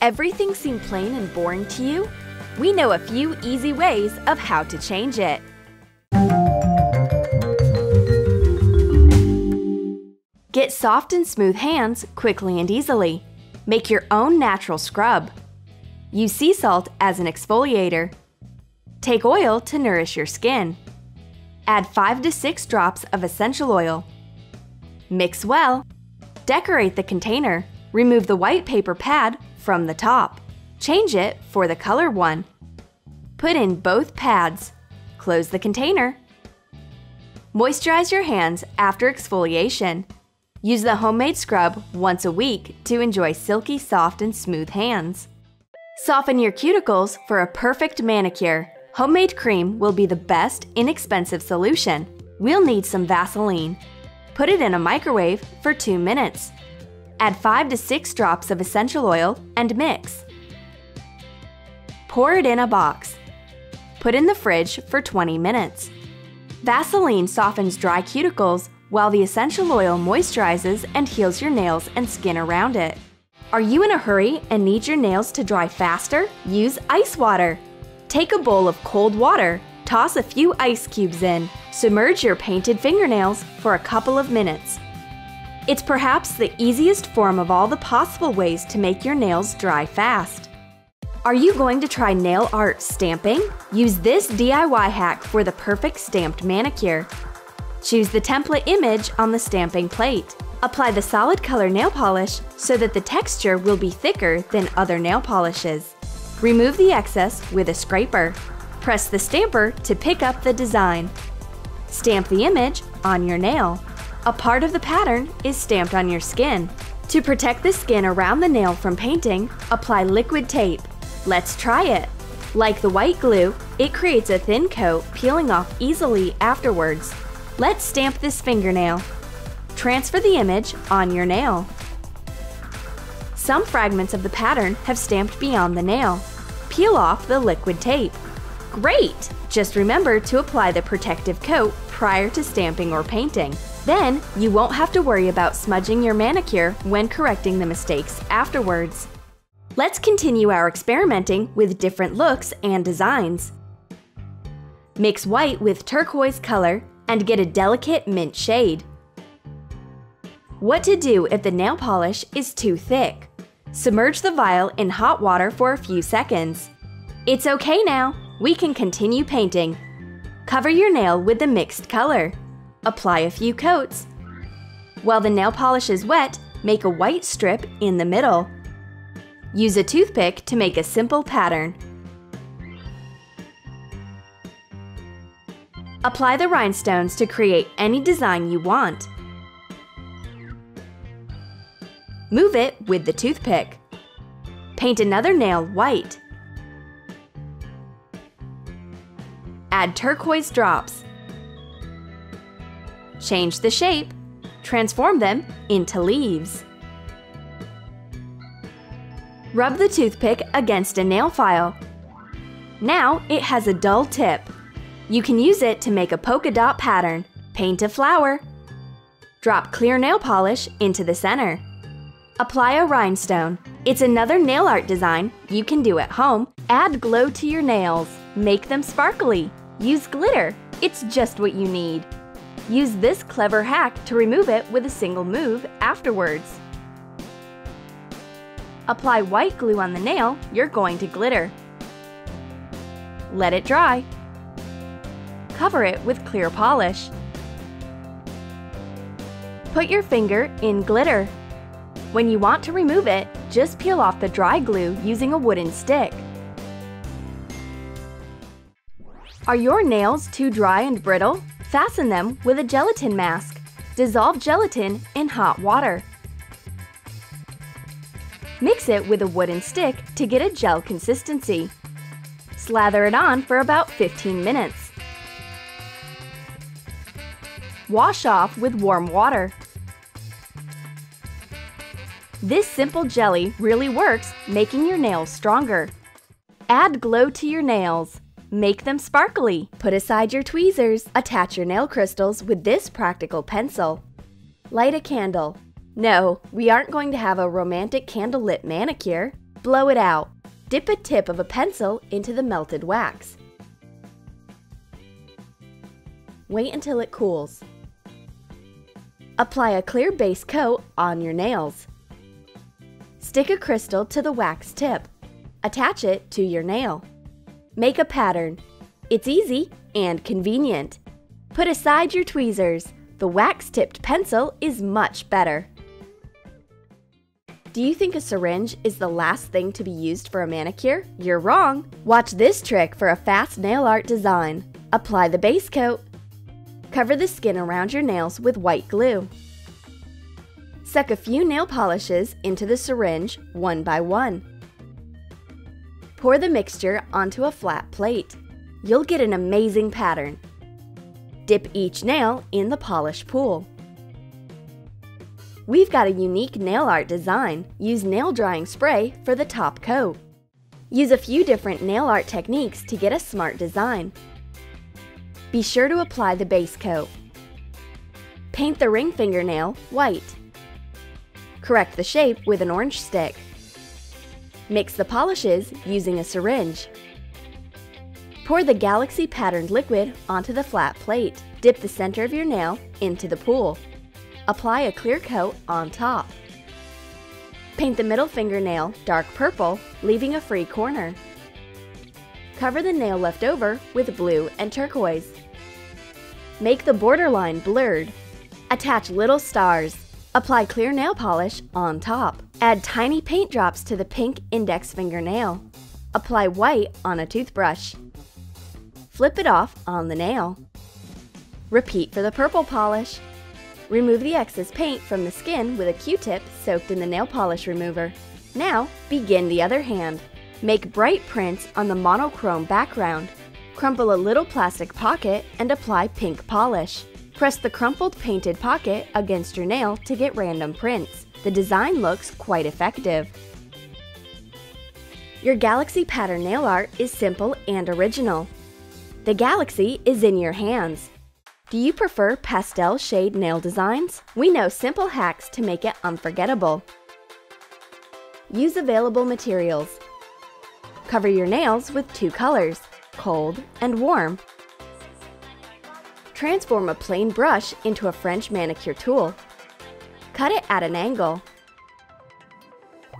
Everything seemed plain and boring to you? We know a few easy ways of how to change it. Get soft and smooth hands quickly and easily. Make your own natural scrub. Use sea salt as an exfoliator. Take oil to nourish your skin. Add 5 to 6 drops of essential oil. Mix well. Decorate the container. Remove the white paper pad from the top. Change it for the color one. Put in both pads. Close the container. Moisturize your hands after exfoliation. Use the homemade scrub once a week to enjoy silky, soft, and smooth hands. Soften your cuticles for a perfect manicure. Homemade cream will be the best, inexpensive solution. We'll need some Vaseline. Put it in a microwave for 2 minutes. Add 5 to 6 drops of essential oil and mix. Pour it in a box. Put in the fridge for 20 minutes. Vaseline softens dry cuticles while the essential oil moisturizes and heals your nails and skin around it. Are you in a hurry and need your nails to dry faster? Use ice water. Take a bowl of cold water. Toss a few ice cubes in. Submerge your painted fingernails for a couple of minutes. It's perhaps the easiest form of all the possible ways to make your nails dry fast. Are you going to try nail art stamping? Use this DIY hack for the perfect stamped manicure. Choose the template image on the stamping plate. Apply the solid color nail polish so that the texture will be thicker than other nail polishes. Remove the excess with a scraper. Press the stamper to pick up the design. Stamp the image on your nail. A part of the pattern is stamped on your skin. To protect the skin around the nail from painting, apply liquid tape. Let's try it. Like the white glue, it creates a thin coat, peeling off easily afterwards. Let's stamp this fingernail. Transfer the image on your nail. Some fragments of the pattern have stamped beyond the nail. Peel off the liquid tape. Great! Just remember to apply the protective coat prior to stamping or painting. Then you won't have to worry about smudging your manicure when correcting the mistakes afterwards. Let's continue our experimenting with different looks and designs. Mix white with turquoise color and get a delicate mint shade. What to do if the nail polish is too thick? Submerge the vial in hot water for a few seconds. It's okay now, we can continue painting. Cover your nail with the mixed color. Apply a few coats. While the nail polish is wet, make a white strip in the middle. Use a toothpick to make a simple pattern. Apply the rhinestones to create any design you want. Move it with the toothpick. Paint another nail white. Add turquoise drops. Change the shape. Transform them into leaves. Rub the toothpick against a nail file. Now it has a dull tip. You can use it to make a polka dot pattern. Paint a flower. Drop clear nail polish into the center. Apply a rhinestone. It's another nail art design you can do at home. Add glow to your nails. Make them sparkly. Use glitter. It's just what you need. Use this clever hack to remove it with a single move afterwards. Apply white glue on the nail you're going to glitter. Let it dry. Cover it with clear polish. Put your finger in glitter. When you want to remove it, just peel off the dry glue using a wooden stick. Are your nails too dry and brittle? Fasten them with a gelatin mask. Dissolve gelatin in hot water. Mix it with a wooden stick to get a gel consistency. Slather it on for about 15 minutes. Wash off with warm water. This simple jelly really works, making your nails stronger. Add glow to your nails. Make them sparkly. Put aside your tweezers. Attach your nail crystals with this practical pencil. Light a candle. No, we aren't going to have a romantic candlelit manicure, Blow it out. Dip a tip of a pencil into the melted wax. Wait until it cools. Apply a clear base coat on your nails. Stick a crystal to the wax tip. Attach it to your nail. Make a pattern. It's easy and convenient. Put aside your tweezers. The wax-tipped pencil is much better. Do you think a syringe is the last thing to be used for a manicure? You're wrong! Watch this trick for a fast nail art design. Apply the base coat. Cover the skin around your nails with white glue. Suck a few nail polishes into the syringe one by one. Pour the mixture onto a flat plate. You'll get an amazing pattern. Dip each nail in the polish pool. We've got a unique nail art design. Use nail drying spray for the top coat. Use a few different nail art techniques to get a smart design. Be sure to apply the base coat. Paint the ring fingernail white. Correct the shape with an orange stick. Mix the polishes using a syringe. Pour the galaxy patterned liquid onto the flat plate. Dip the center of your nail into the pool. Apply a clear coat on top. Paint the middle fingernail dark purple, leaving a free corner. Cover the nail left over with blue and turquoise. Make the borderline blurred. Attach little stars. Apply clear nail polish on top. Add tiny paint drops to the pink index fingernail. Apply white on a toothbrush. Flip it off on the nail. Repeat for the purple polish. Remove the excess paint from the skin with a Q-tip soaked in the nail polish remover. Now, begin the other hand. Make bright prints on the monochrome background. Crumple a little plastic pocket and apply pink polish. Press the crumpled painted pocket against your nail to get random prints. The design looks quite effective. Your galaxy pattern nail art is simple and original. The galaxy is in your hands. Do you prefer pastel shade nail designs? We know simple hacks to make it unforgettable. Use available materials. Cover your nails with two colors, cold and warm. Transform a plain brush into a French manicure tool. Cut it at an angle.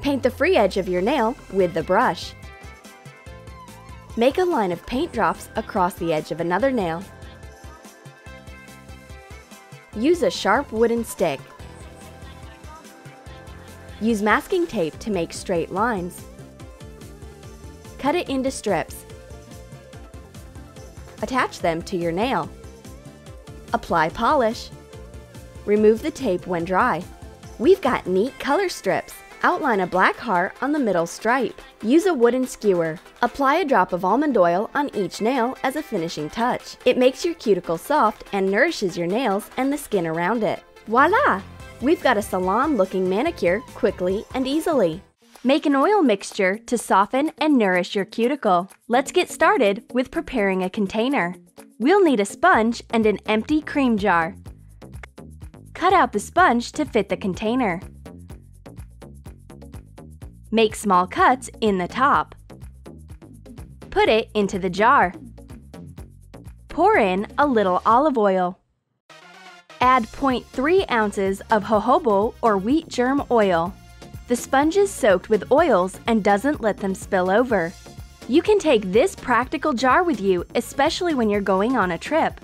Paint the free edge of your nail with the brush. Make a line of paint drops across the edge of another nail. Use a sharp wooden stick. Use masking tape to make straight lines. Cut it into strips. Attach them to your nail. Apply polish. Remove the tape when dry. We've got neat color strips. Outline a black heart on the middle stripe. Use a wooden skewer. Apply a drop of almond oil on each nail as a finishing touch. It makes your cuticle soft and nourishes your nails and the skin around it. Voila! We've got a salon-looking manicure quickly and easily. Make an oil mixture to soften and nourish your cuticle. Let's get started with preparing a container. We'll need a sponge and an empty cream jar. Cut out the sponge to fit the container. Make small cuts in the top. Put it into the jar. Pour in a little olive oil. Add 0.3 ounces of jojoba or wheat germ oil. The sponge is soaked with oils and doesn't let them spill over. You can take this practical jar with you, especially when you're going on a trip.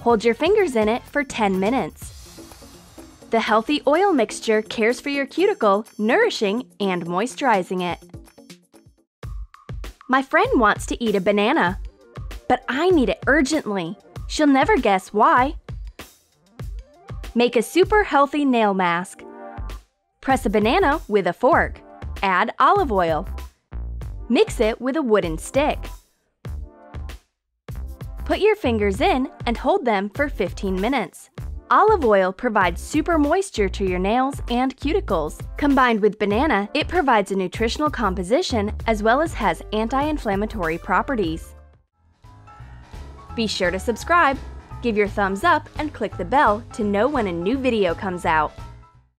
Hold your fingers in it for 10 minutes. The healthy oil mixture cares for your cuticle, nourishing and moisturizing it. My friend wants to eat a banana, but I need it urgently. She'll never guess why. Make a super healthy nail mask. Press a banana with a fork. Add olive oil. Mix it with a wooden stick. Put your fingers in and hold them for 15 minutes. Olive oil provides super moisture to your nails and cuticles. Combined with banana, it provides a nutritional composition as well as has anti-inflammatory properties. Be sure to subscribe, give your thumbs up, and click the bell to know when a new video comes out.